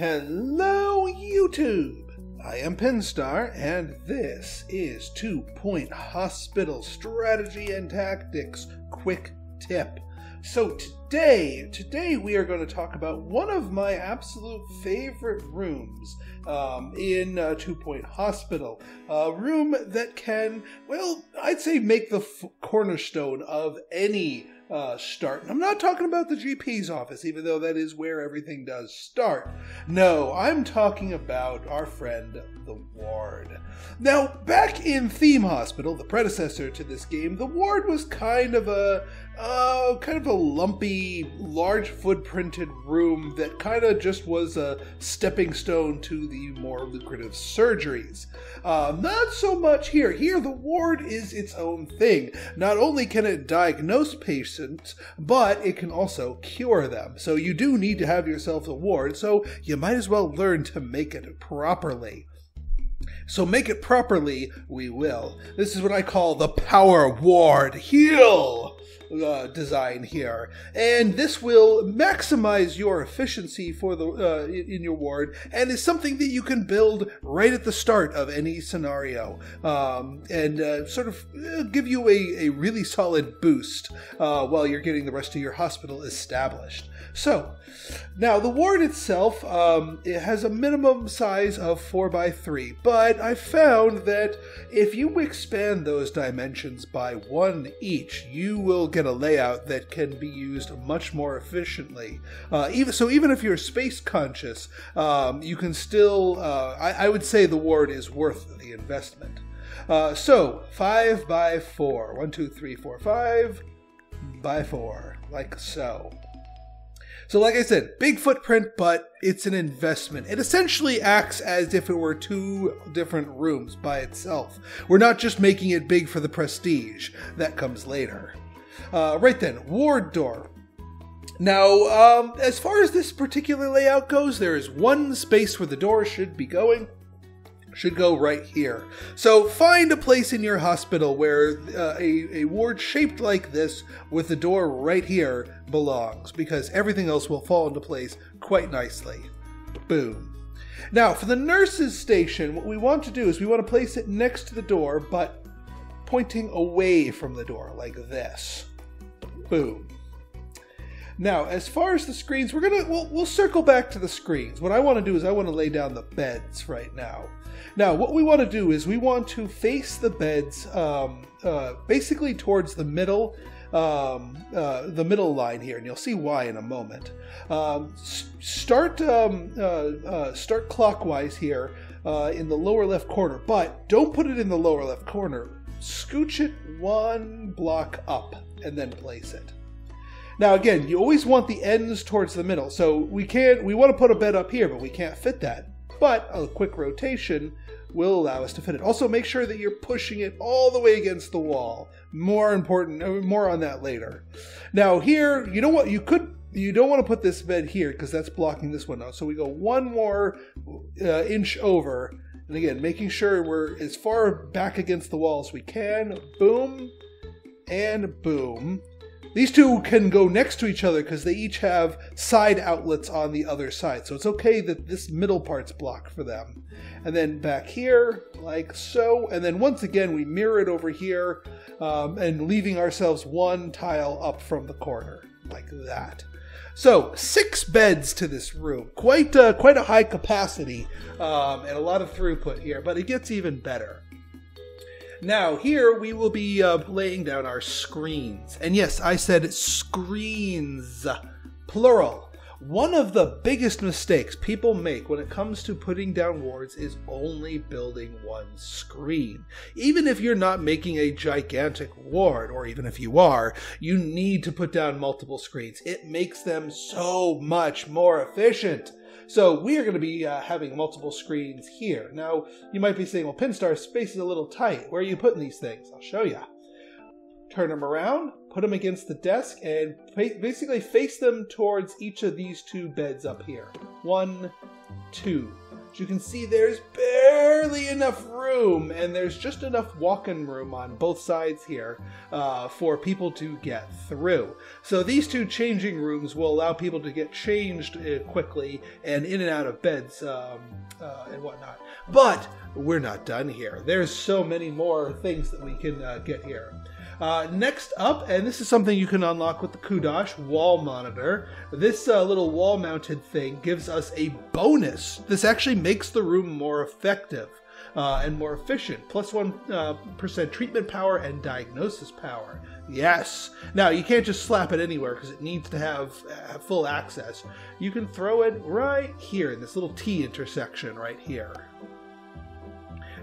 Hello YouTube! I am Pinstar, and this is 2 Point Hospital Strategy and Tactics Quick Tip. So today we are going to talk about one of my absolute favorite rooms in 2 Point Hospital. A room that can, well, I'd say make the cornerstone of any start. And I'm not talking about the GP's office, even though that is where everything does start. No, I'm talking about our friend, the Ward. Now, back in Theme Hospital, the predecessor to this game, the Ward was kind of a lumpy, large footprinted room that kind of just was a stepping stone to the more lucrative surgeries. Not so much here. Here, the Ward is its own thing. Not only can it diagnose patients, but it can also cure them. So you do need to have yourself a ward, so you might as well learn to make it properly. So make it properly, we will. This is what I call the Power Ward Heal design here. And this will maximize your efficiency for the in your ward, and is something that you can build right at the start of any scenario, and sort of give you a really solid boost while you're getting the rest of your hospital established. So now the ward itself, it has a minimum size of 4 by 3, but I found that if you expand those dimensions by 1 each, you will get a layout that can be used much more efficiently. Even if you're space conscious, you can still, I would say the ward is worth the investment. So 5 by 4, 1, 2, 3, 4, 5 by 4, like so. So like I said, big footprint, but it's an investment. It essentially acts as if it were 2 different rooms by itself. We're not just making it big for the prestige. That comes later. Right then, ward door. Now, as far as this particular layout goes, there is 1 space where the door should be going. Should go right here. So find a place in your hospital where a ward shaped like this with the door right here belongs, because everything else will fall into place quite nicely. Boom. Now, for the nurse's station, what we want to do is we want to place it next to the door, but pointing away from the door like this. Boom. Now, as far as the screens, we'll circle back to the screens. What I want to do is I want to lay down the beds right now. Now, what we want to do is we want to face the beds basically towards the middle line here, and you'll see why in a moment. Start clockwise here in the lower left corner, but don't put it in the lower left corner. Scooch it 1 block up and then place it. Now again, you always want the ends towards the middle, so we want to put a bed up here, but we can't fit that. But a quick rotation will allow us to fit it. Also, make sure that you're pushing it all the way against the wall. More important, more on that later. Now here, you know what, you don't want to put this bed here because that's blocking this one out. So we go 1 more inch over, and again, making sure we're as far back against the wall as we can. Boom, and boom. These 2 can go next to each other because they each have side outlets on the other side. So it's okay that this middle part's blocked for them. And then back here, like so. And then once again, we mirror it over here, and leaving ourselves 1 tile up from the corner, like that. So 6 beds to this room. Quite a high capacity, and a lot of throughput here, but it gets even better. Now, here we will be laying down our screens. And yes, I said screens, plural. One of the biggest mistakes people make when it comes to putting down wards is only building 1 screen. Even if you're not making a gigantic ward, or even if you are, you need to put down multiple screens. It makes them so much more efficient. So we are going to be having multiple screens here. Now, you might be saying, well, Pinstar, space is a little tight. Where are you putting these things? I'll show you. Turn them around, put them against the desk, and basically face them towards each of these 2 beds up here. 1, 2. As you can see, there's barely enough room, and there's just enough walk-in room on both sides here for people to get through. So these two changing rooms will allow people to get changed quickly and in and out of beds and whatnot. But we're not done here. There's so many more things that we can get here. Next up, and this is something you can unlock with the Kudosh wall monitor, this little wall-mounted thing gives us a bonus. This actually makes the room more effective and more efficient. Plus 1% treatment power and diagnosis power. Yes! Now, you can't just slap it anywhere because it needs to have full access. You can throw it right here in this little T intersection right here.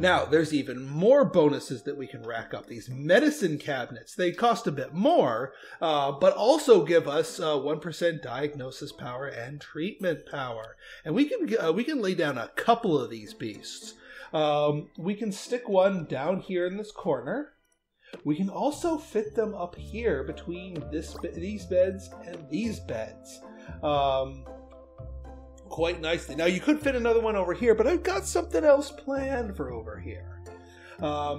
Now, there's even more bonuses that we can rack up. These medicine cabinets, they cost a bit more, but also give us 1% diagnosis power and treatment power. And we can lay down a couple of these beasts. We can stick one down here in this corner. We can also fit them up here between these beds and these beds. Quite nicely. Now, you could fit another one over here, but I've got something else planned for over here.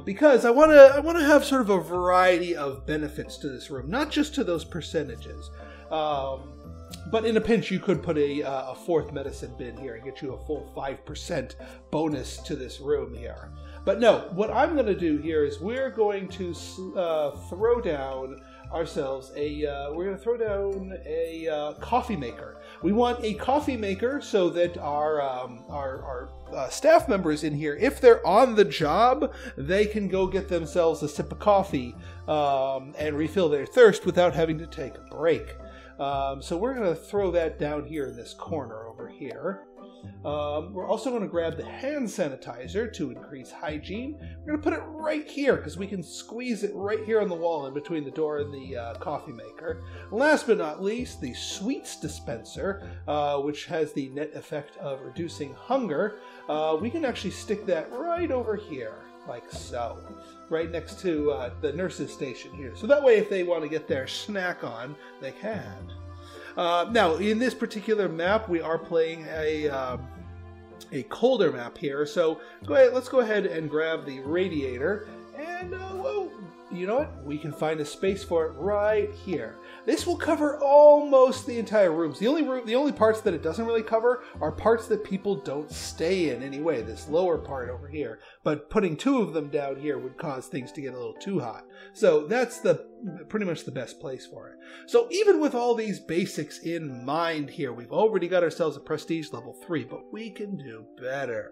Because I want to have sort of a variety of benefits to this room, not just to those percentages. But in a pinch, you could put a fourth medicine bin here and get you a full 5% bonus to this room here. But no, what I'm going to do here is we're going to throw down ourselves a coffee maker. We want a coffee maker so that our staff members in here, if they're on the job, they can go get themselves a sip of coffee and refill their thirst without having to take a break. So we're going to throw that down here in this corner over here. We're also going to grab the hand sanitizer to increase hygiene. We're going to put it right here because we can squeeze it right here on the wall in between the door and the coffee maker. Last but not least, the sweets dispenser, which has the net effect of reducing hunger. We can actually stick that right over here, like so, right next to the nurse's station here. So that way, if they want to get their snack on, they can. Now, in this particular map, we are playing a colder map here, so let's go ahead and grab the radiator, and well, you know what? We can find a space for it right here. This will cover almost the entire rooms. The only parts that it doesn't really cover are parts that people don't stay in anyway, this lower part over here. But putting two of them down here would cause things to get a little too hot. So that's pretty much the best place for it. So even with all these basics in mind here, we've already got ourselves a prestige level 3, but we can do better.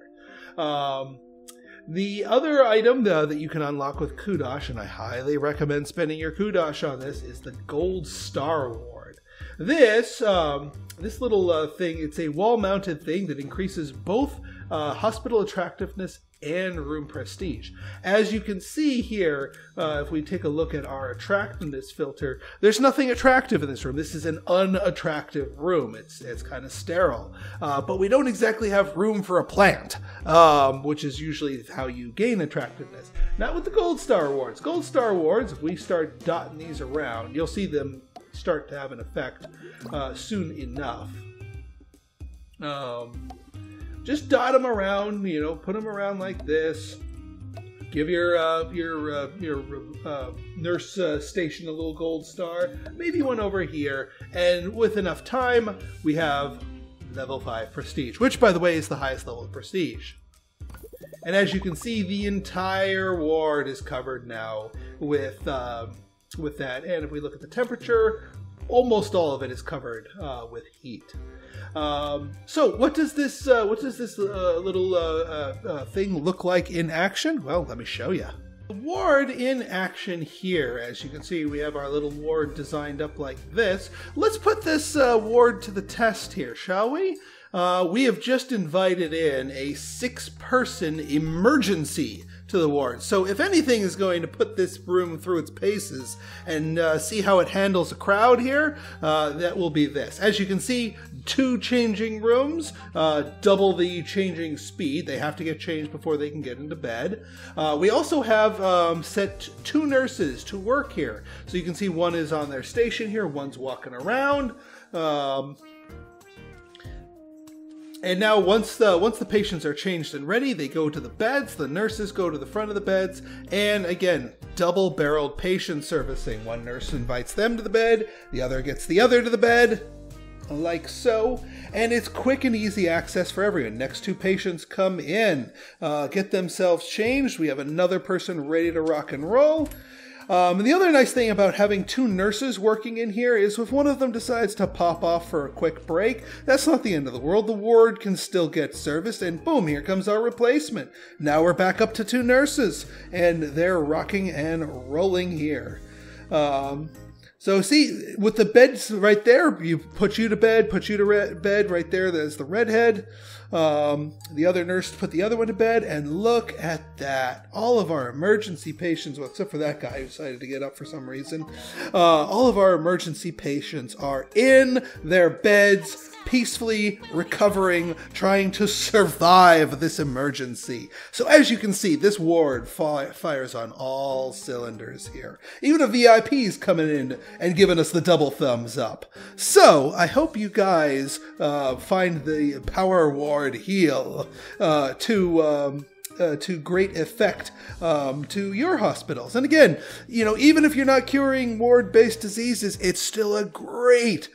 The other item, though, that you can unlock with Kudosh, and I highly recommend spending your Kudosh on this, is the Gold Star Award. This little thing, it's a wall-mounted thing that increases both hospital attractiveness and room prestige. As you can see here, if we take a look at our attractiveness filter, there's nothing attractive in this room. This is an unattractive room. It's kind of sterile. But we don't exactly have room for a plant, which is usually how you gain attractiveness. Not with the Gold Star Awards. Gold Star Awards, if we start dotting these around, you'll see them start to have an effect soon enough. Just dot them around, you know, put them around like this. Give your nurse station a little gold star, maybe one over here. And with enough time, we have level 5 prestige, which, by the way, is the highest level of prestige. And as you can see, the entire ward is covered now with that. And if we look at the temperature, almost all of it is covered with heat. So what does this little thing look like in action? Well, let me show you. The ward in action here. As you can see, we have our little ward designed up like this. Let's put this ward to the test here, shall we? We have just invited in a 6-person emergency to the ward. So if anything is going to put this room through its paces and see how it handles a crowd here, that will be this. As you can see, 2 changing rooms, double the changing speed. They have to get changed before they can get into bed. We also have set 2 nurses to work here. So you can see one is on their station here, one's walking around. And now once the patients are changed and ready, they go to the beds, the nurses go to the front of the beds, and again, double-barreled patient servicing. One nurse invites them to the bed, the other gets the other to the bed, like so, and it's quick and easy access for everyone. Next two patients come in, get themselves changed, we have another person ready to rock and roll. And the other nice thing about having two nurses working in here is if one of them decides to pop off for a quick break, that's not the end of the world. The ward can still get serviced, and boom, here comes our replacement. Now we're back up to two nurses, and they're rocking and rolling here. So see, with the beds right there, you put you to bed, bed right there. There's the redhead. The other nurse put the other one to bed, and look at that. All of our emergency patients, well, except for that guy who decided to get up for some reason, all of our emergency patients are in their beds, peacefully recovering, trying to survive this emergency. So as you can see, this ward fires on all cylinders here. Even a VIP's coming in and giving us the double thumbs up. So I hope you guys find the power ward heal to great effect to your hospitals. And again, you know, even if you're not curing ward-based diseases, it's still a great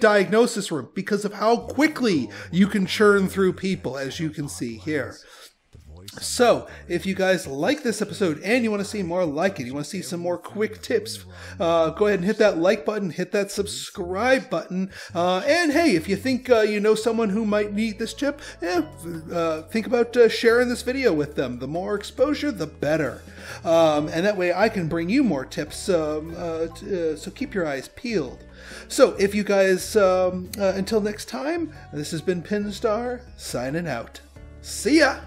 diagnosis room because of how quickly you can churn through people, as you can see here. So, if you guys like this episode and you want to see more like it, you want to see some more quick tips, go ahead and hit that like button, hit that subscribe button, and hey, if you think you know someone who might need this tip, think about sharing this video with them. The more exposure, the better. And that way I can bring you more tips, so keep your eyes peeled. So, if you guys, until next time, this has been Pinstar, signing out. See ya!